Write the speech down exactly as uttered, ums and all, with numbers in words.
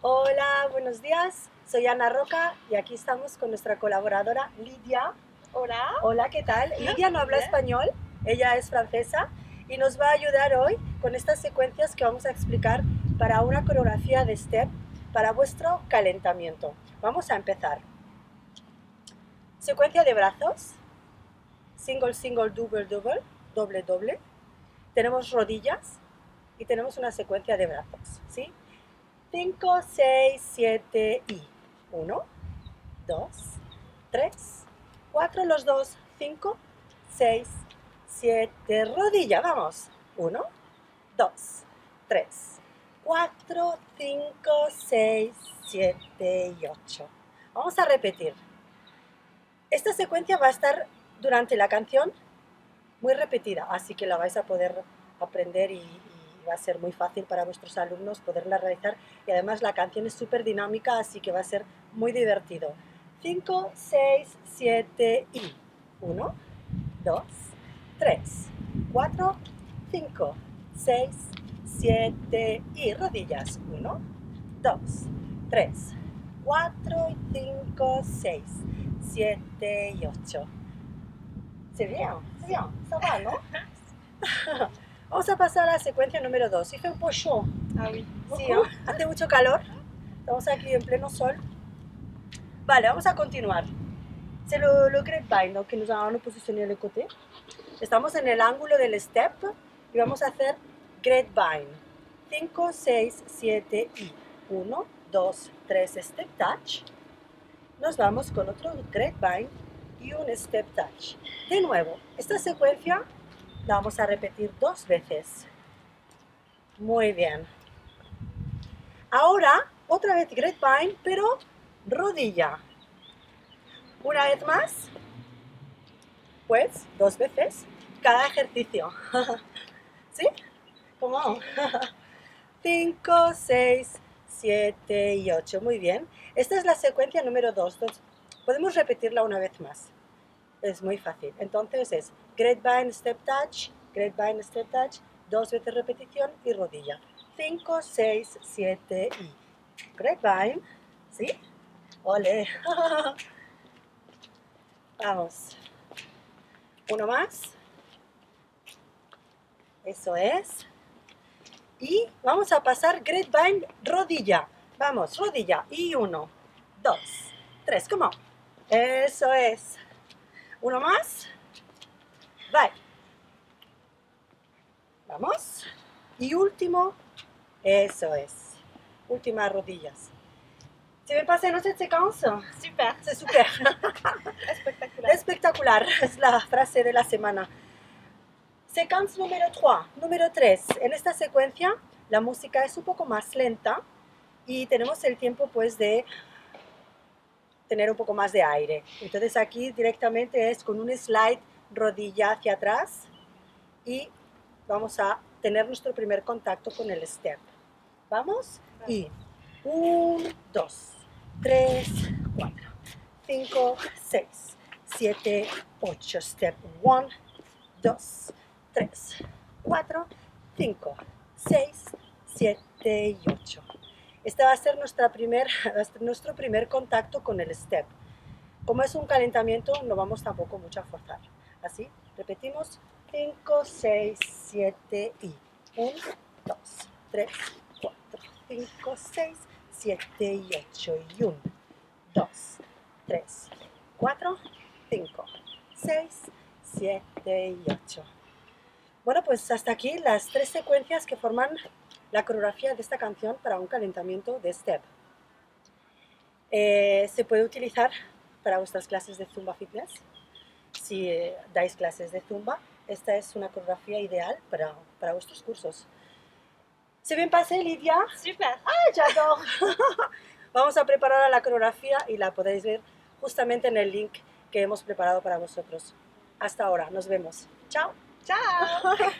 Hola, buenos días. Soy Ana Roca y aquí estamos con nuestra colaboradora Lidia. Hola. Hola, ¿qué tal? Lidia no habla español, ella es francesa y nos va a ayudar hoy con estas secuencias que vamos a explicar para una coreografía de step para vuestro calentamiento. Vamos a empezar. Secuencia de brazos. Single, single, double, double, doble, doble. Tenemos rodillas y tenemos una secuencia de brazos, ¿sí? cinco, seis, siete y uno, dos, tres, cuatro, los dos, cinco, seis, siete, rodilla, vamos, uno, dos, tres, cuatro, cinco, seis, siete y ocho. Vamos a repetir. Esta secuencia va a estar durante la canción muy repetida, así que la vais a poder aprender y, y va a ser muy fácil para vuestros alumnos poderla realizar, y además la canción es súper dinámica, así que va a ser muy divertido. cinco, seis, siete y uno, dos, tres, cuatro, cinco, seis, siete y rodillas. uno, dos, tres, cuatro, cinco, seis, siete y ocho. ¿Se bien? ¿Se bien? ¿Se va, no? Vamos a pasar a la secuencia número dos. ¿Y fue un poco chaud? Ah, oui. Sí, ¿eh? Hace mucho calor. Estamos aquí en pleno sol. Vale, vamos a continuar. C'est le, le grapevine, donc nous allons positionner le côté. Estamos en el ángulo del step y vamos a hacer grapevine. cinco, seis, siete y uno, dos, tres, step touch. Nos vamos con otro grapevine y un step touch. De nuevo, esta secuencia la vamos a repetir dos veces. Muy bien. Ahora, otra vez grapevine, pero rodilla. Una vez más, pues, dos veces cada ejercicio. ¿Sí? ¿Cómo? cinco, seis, siete y ocho. Muy bien. Esta es la secuencia número dos. Podemos repetirla una vez más. Es muy fácil. Entonces es grapevine, step touch, grapevine, step touch, dos veces repetición y rodilla. cinco, seis, siete y grapevine, ¿sí? ¡Ole! Vamos. Uno más. Eso es. Y vamos a pasar grapevine, rodilla. Vamos, rodilla. Y uno, dos, tres. ¿Cómo? Eso es. Uno más. Bye. Vamos. Y último. Eso es. Últimas rodillas. ¿Se me pasa en esta secuencia? Super. Sí, super. Espectacular. Espectacular. Es la frase de la semana. Secuencia número tres. Número tres. En esta secuencia la música es un poco más lenta y tenemos el tiempo pues de tener un poco más de aire. Entonces aquí directamente es con un slide, rodilla hacia atrás, y vamos a tener nuestro primer contacto con el step. Vamos, y uno, dos, tres, cuatro, cinco, seis, siete, ocho, step uno, dos, tres, cuatro, cinco, seis, siete y ocho. Este va a ser nuestra primer, nuestro primer contacto con el step. Como es un calentamiento, no vamos tampoco mucho a forzar. Así, repetimos, cinco, seis, siete y uno, dos, tres, cuatro, cinco, seis, siete y ocho y uno, dos, tres, cuatro, cinco, seis, siete y ocho. Bueno, pues hasta aquí las tres secuencias que forman la coreografía de esta canción para un calentamiento de step. Eh, se puede utilizar para vuestras clases de Zumba Fitness. Si eh, dais clases de Zumba, esta es una coreografía ideal para, para vuestros cursos. ¿Se bien pasé, Lidia? ¡Super! ¡Ah, ya no! Vamos a preparar a la coreografía y la podéis ver justamente en el link que hemos preparado para vosotros. Hasta ahora, nos vemos. ¡Chao! ¡Chao!